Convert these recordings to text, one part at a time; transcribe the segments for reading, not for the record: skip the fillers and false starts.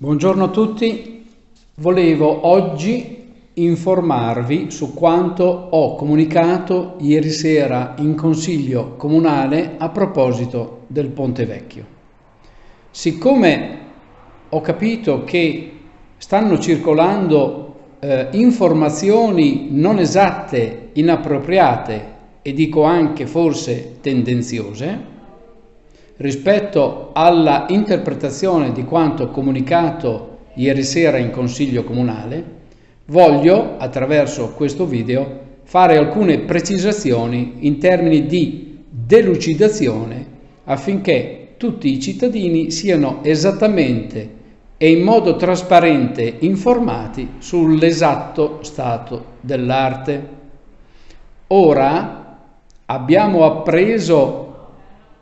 Buongiorno a tutti, volevo oggi informarvi su quanto ho comunicato ieri sera in Consiglio Comunale a proposito del Ponte Vecchio. Siccome ho capito che stanno circolando informazioni non esatte, inappropriate e dico anche forse tendenziose, rispetto alla interpretazione di quanto comunicato ieri sera in Consiglio Comunale, voglio, attraverso questo video, fare alcune precisazioni in termini di delucidazione affinché tutti i cittadini siano esattamente e in modo trasparente informati sull'esatto stato dell'arte. Ora abbiamo appreso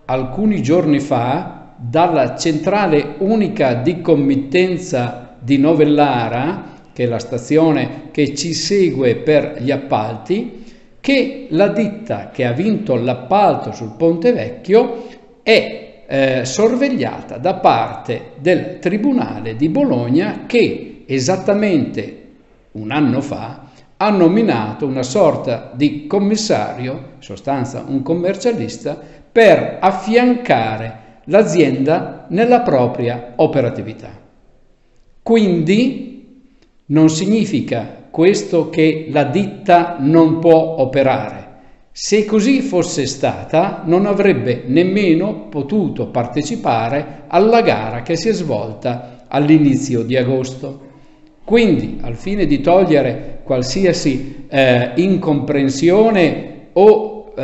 alcuni giorni fa dalla centrale unica di committenza di Novellara, che è la stazione che ci segue per gli appalti, che la ditta che ha vinto l'appalto sul Ponte Vecchio è sorvegliata da parte del Tribunale di Bologna, che esattamente un anno fa ha nominato una sorta di commissario, in sostanza un commercialista, per affiancare l'azienda nella propria operatività. Quindi non significa questo che la ditta non può operare. Se così fosse stata, non avrebbe nemmeno potuto partecipare alla gara che si è svolta all'inizio di agosto. Quindi, al fine di togliere qualsiasi incomprensione o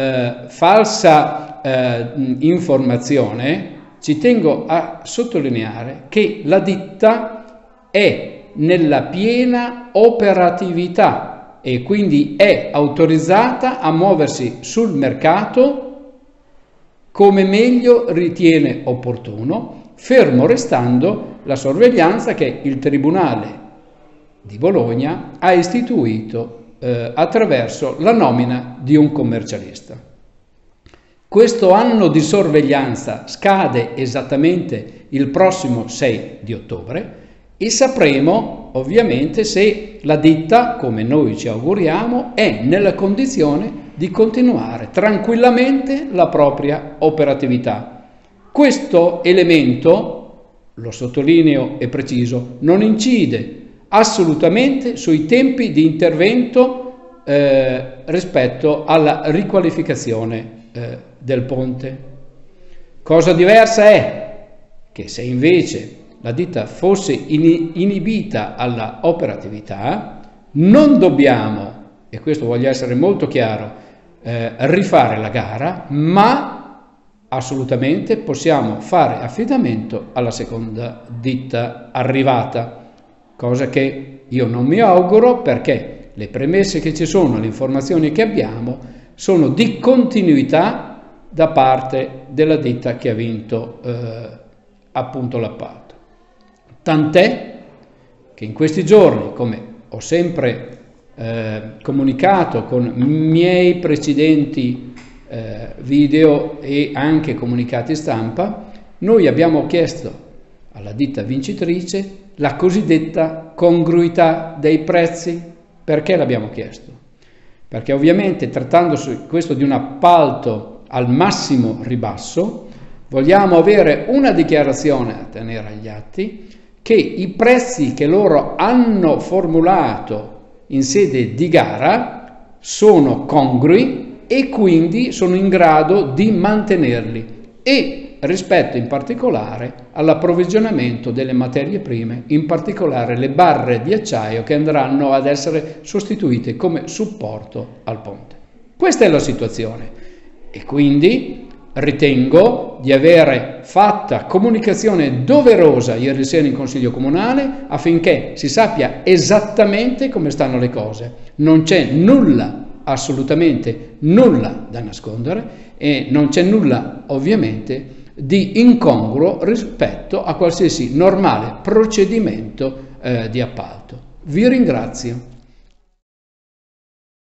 falsa informazione, ci tengo a sottolineare che la ditta è nella piena operatività e quindi è autorizzata a muoversi sul mercato come meglio ritiene opportuno, fermo restando la sorveglianza che il Tribunale di Bologna ha istituito attraverso la nomina di un commercialista. Questo anno di sorveglianza scade esattamente il prossimo 6 di ottobre e sapremo ovviamente se la ditta, come noi ci auguriamo, è nella condizione di continuare tranquillamente la propria operatività. Questo elemento, lo sottolineo e preciso, non incide assolutamente sui tempi di intervento rispetto alla riqualificazione del ponte. Cosa diversa è che se invece la ditta fosse inibita alla operatività, non dobbiamo, e questo voglio essere molto chiaro, rifare la gara, ma assolutamente possiamo fare affidamento alla seconda ditta arrivata. Cosa che io non mi auguro, perché le premesse che ci sono, le informazioni che abbiamo, sono di continuità da parte della ditta che ha vinto appunto l'appalto. Tant'è che in questi giorni, come ho sempre comunicato con miei precedenti video e anche comunicati stampa, noi abbiamo chiesto alla ditta vincitrice la cosiddetta congruità dei prezzi. Perché l'abbiamo chiesto? Perché ovviamente, trattandosi questo di un appalto al massimo ribasso, vogliamo avere una dichiarazione a tenere agli atti che i prezzi che loro hanno formulato in sede di gara sono congrui e quindi sono in grado di mantenerli, e rispetto in particolare all'approvvigionamento delle materie prime, in particolare le barre di acciaio che andranno ad essere sostituite come supporto al ponte. Questa è la situazione e quindi ritengo di avere fatta comunicazione doverosa ieri sera in Consiglio Comunale affinché si sappia esattamente come stanno le cose. Non c'è nulla, assolutamente nulla da nascondere e non c'è nulla ovviamente di incongruo rispetto a qualsiasi normale procedimento di appalto. Vi ringrazio.